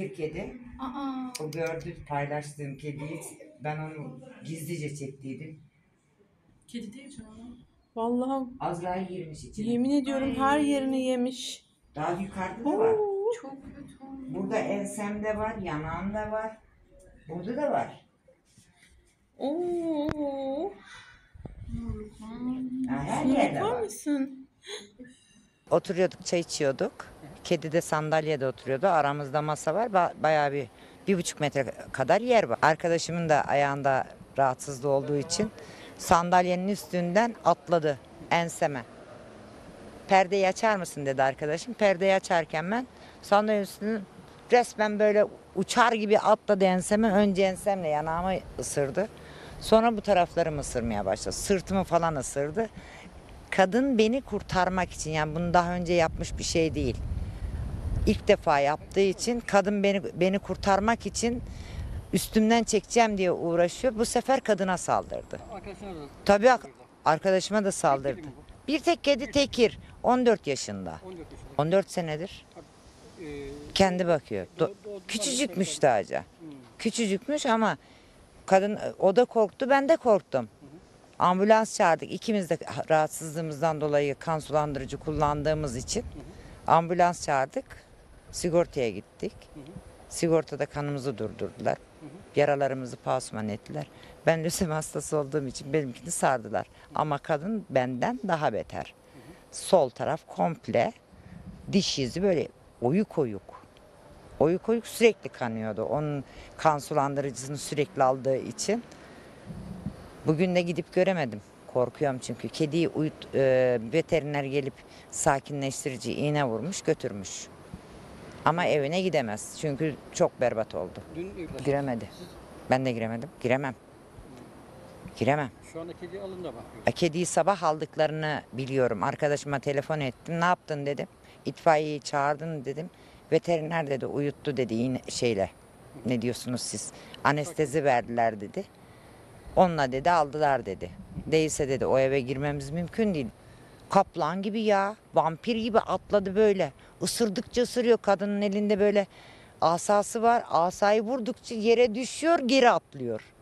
erkek kedi. Aa. O gördü paylaştığım kediyi. Ben onu gizlice çektiydim. Kedi değil canım. Vallahi Azrail girmiş içine. Yemin ediyorum. Ay. Her yerini yemiş. Daha yukarıda da var. Çok kötü. Burada ensemde var, yanağımda var. Burada da var. Oo. Her yerde var. Oturuyorduk, çay içiyorduk. Kedi de sandalyede oturuyordu. Aramızda masa var. Bayağı bir buçuk metre kadar yer var. Arkadaşımın da ayağında rahatsızlığı olduğu için sandalyenin üstünden atladı enseme. Perdeyi açar mısın dedi arkadaşım. Perdeyi açarken ben sandalyenin üstünden resmen böyle uçar gibi atladı enseme. Önce ensemle yanağımı ısırdı. Sonra bu taraflarımı ısırmaya başladı. Sırtımı falan ısırdı. Kadın beni kurtarmak için, yani bunu daha önce yapmış bir şey değil. İlk defa yaptığı için kadın beni kurtarmak için üstümden çekeceğim diye uğraşıyor. Bu sefer kadına saldırdı. Tabii arkadaşıma da saldırdı. Bir tek kedi Tekir. 14 yaşında. 14 senedir. Kendi bakıyor. Küçücükmüş daha önce. Küçücükmüş ama kadın, o da korktu, ben de korktum. Ambulans çağırdık. İkimiz de rahatsızlığımızdan dolayı kan sulandırıcı kullandığımız için ambulans çağırdık. Sigortaya gittik. Sigortada kanımızı durdurdular. Yaralarımızı pansuman ettiler. Ben lösemi hastası olduğum için benimkini sardılar. Ama kadın benden daha beter. Sol taraf komple diş izi böyle oyuk oyuk. Oyuk oyuk sürekli kanıyordu. Onun kan sulandırıcısını sürekli aldığı için. Bugün de gidip göremedim. Korkuyorum çünkü. Kediyi veteriner gelip sakinleştirici iğne vurmuş, götürmüş. Ama evine gidemez. Çünkü çok berbat oldu. Giremedi. Ben de giremedim. Giremem. Şu anda kedi alında bakıyor. Kediyi sabah aldıklarını biliyorum. Arkadaşıma telefon ettim. Ne yaptın dedim. İtfaiyeyi çağırdın dedim. Veteriner dedi, uyuttu dedi iğne şeyle. Ne diyorsunuz siz? Anestezi verdiler dedi. Onunla dedi aldılar dedi. Değilse dedi o eve girmemiz mümkün değil. Kaplan gibi ya. Vampir gibi atladı böyle. Isırdıkça ısırıyor. Kadının elinde böyle asası var. Asayı vurdukça yere düşüyor, geri atlıyor.